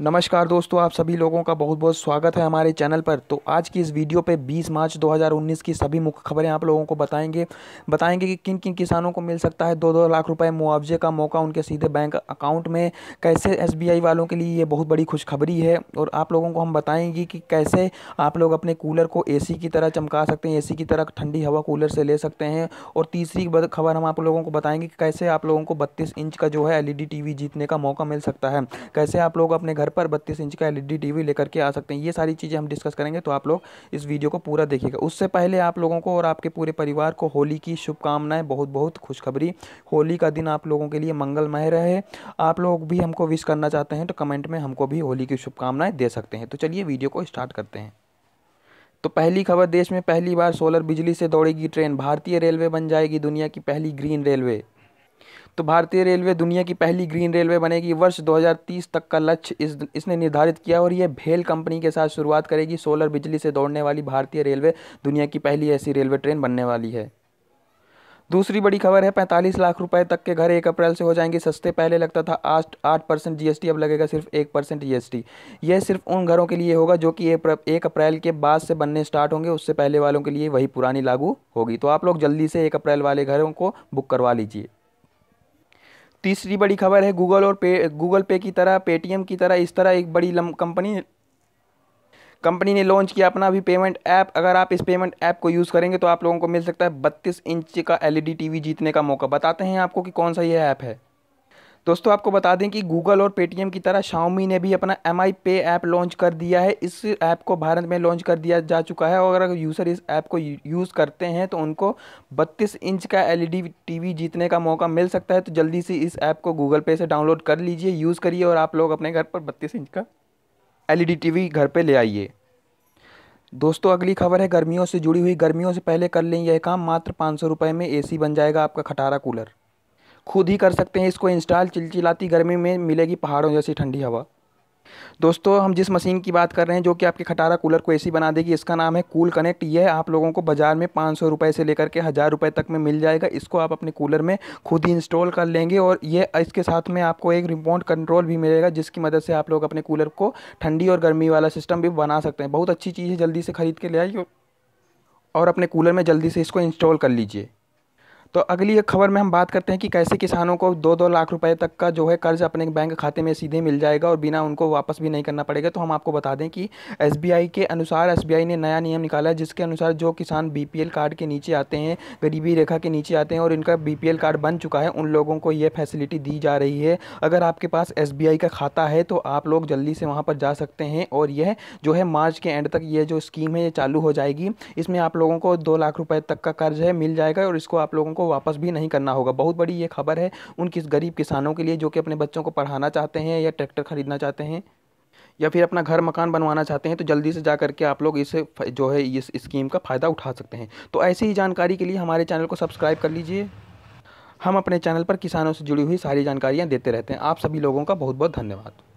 नमस्कार दोस्तों, आप सभी लोगों का बहुत बहुत स्वागत है हमारे चैनल पर। तो आज की इस वीडियो पे 20 मार्च 2019 की सभी मुख्य खबरें आप लोगों को बताएंगे कि किन किन किसानों को मिल सकता है 2-2 लाख रुपए मुआवजे का मौका उनके सीधे बैंक अकाउंट में, कैसे एसबीआई वालों के लिए ये बहुत बड़ी खुशखबरी है। और आप लोगों को हम बताएँगे कि कैसे आप लोग अपने कूलर को AC की तरह चमका सकते हैं, AC की तरह ठंडी हवा कूलर से ले सकते हैं। और तीसरी खबर हम आप लोगों को बताएँगे कि कैसे आप लोगों को 32 इंच का जो है LED TV जीतने का मौका मिल सकता है, कैसे आप लोग अपने पर 32 इंच का LED TV लेकर के आ सकते हैं। ये सारी चीज़ें हम डिस्कस करेंगे, तो आप लोग इस वीडियो को पूरा देखिएगा। उससे पहले आप लोगों को और आपके पूरे परिवार को होली की शुभकामनाएं, बहुत बहुत खुशखबरी। होली का दिन आप लोगों के लिए मंगलमय रहे। आप लोग भी हमको विश करना चाहते हैं तो कमेंट में हमको भी होली की शुभकामनाएं दे सकते हैं। तो चलिए वीडियो को स्टार्ट करते हैं। तो पहली खबर, देश में पहली बार सोलर बिजली से दौड़ेगी ट्रेन, भारतीय रेलवे बन जाएगी दुनिया की पहली ग्रीन रेलवे। तो भारतीय रेलवे दुनिया की पहली ग्रीन रेलवे बनेगी। वर्ष 2030 तक का लक्ष्य इसने निर्धारित किया और यह BHEL कंपनी के साथ शुरुआत करेगी। सोलर बिजली से दौड़ने वाली भारतीय रेलवे दुनिया की पहली ऐसी रेलवे ट्रेन बनने वाली है। दूसरी बड़ी खबर है, 45 लाख रुपए तक के घर 1 अप्रैल से हो जाएंगे सस्ते। पहले लगता था 8% GST, अब लगेगा सिर्फ 1% GST। यह सिर्फ उन घरों के लिए होगा जो कि 1 अप्रैल के बाद से बनने स्टार्ट होंगे। उससे पहले वालों के लिए वही पुरानी लागू होगी। तो आप लोग जल्दी से 1 अप्रैल वाले घरों को बुक करवा लीजिए। तीसरी बड़ी खबर है, गूगल पे की तरह पेटीएम की तरह इस तरह एक बड़ी कंपनी ने लॉन्च किया अपना भी पेमेंट ऐप। अगर आप इस पेमेंट ऐप को यूज़ करेंगे तो आप लोगों को मिल सकता है 32 इंच का LED TV जीतने का मौका। बताते हैं आपको कि कौन सा यह ऐप है। दोस्तों आपको बता दें कि Google और Paytm की तरह Xiaomi ने भी अपना Mi Pay ऐप लॉन्च कर दिया है। इस ऐप को भारत में लॉन्च कर दिया जा चुका है और अगर यूज़र इस ऐप को यूज़ करते हैं तो उनको 32 इंच का LED TV जीतने का मौका मिल सकता है। तो जल्दी से इस ऐप को Google Pay से डाउनलोड कर लीजिए, यूज़ करिए और आप लोग अपने घर पर 32 इंच का LED TV घर पर ले आइए। दोस्तों अगली खबर है गर्मियों से जुड़ी हुई। गर्मियों से पहले कर लें यह काम, मात्र 500 रुपये में AC बन जाएगा आपका खटारा कूलर। खुद ही कर सकते हैं इसको इंस्टॉल। चिलचिलाती गर्मी में मिलेगी पहाड़ों जैसी ठंडी हवा। दोस्तों हम जिस मशीन की बात कर रहे हैं जो कि आपके खटारा कूलर को AC बना देगी, इसका नाम है कूल कनेक्ट। यह आप लोगों को बाज़ार में 500 रुपये से लेकर के 1000 रुपये तक में मिल जाएगा। इसको आप अपने कूलर में खुद ही इंस्टॉल कर लेंगे और यह इसके साथ में आपको एक रिमोट कंट्रोल भी मिलेगा, जिसकी मदद से आप लोग अपने कूलर को ठंडी और गर्मी वाला सिस्टम भी बना सकते हैं। बहुत अच्छी चीज़ है, जल्दी से खरीद के ले आइए और अपने कूलर में जल्दी से इसको इंस्टॉल कर लीजिए। तो अगली खबर में हम बात करते हैं कि कैसे किसानों को 2-2 लाख रुपए तक का जो है कर्ज अपने बैंक खाते में सीधे मिल जाएगा और बिना उनको वापस भी नहीं करना पड़ेगा। तो हम आपको बता दें कि SBI के अनुसार SBI ने नया नियम निकाला है, जिसके अनुसार जो किसान BPL कार्ड के नीचे आते हैं, गरीबी रेखा के नीचे आते हैं और इनका BPL कार्ड बन चुका है, उन लोगों को ये फैसिलिटी दी जा रही है। अगर आपके पास SBI का खाता है तो आप लोग जल्दी से वहाँ पर जा सकते हैं और यह जो है मार्च के एंड तक ये जो स्कीम है ये चालू हो जाएगी। इसमें आप लोगों को 2 लाख रुपये तक का कर्ज है मिल जाएगा और इसको आप लोगों को वापस भी नहीं करना होगा। बहुत बड़ी ये खबर है उन गरीब किसानों के लिए जो कि अपने बच्चों को पढ़ाना चाहते हैं या ट्रैक्टर खरीदना चाहते हैं या फिर अपना घर मकान बनवाना चाहते हैं। तो जल्दी से जा करके आप लोग इसे जो है इस स्कीम का फ़ायदा उठा सकते हैं। तो ऐसी ही जानकारी के लिए हमारे चैनल को सब्सक्राइब कर लीजिए। हम अपने चैनल पर किसानों से जुड़ी हुई सारी जानकारियाँ देते रहते हैं। आप सभी लोगों का बहुत बहुत धन्यवाद।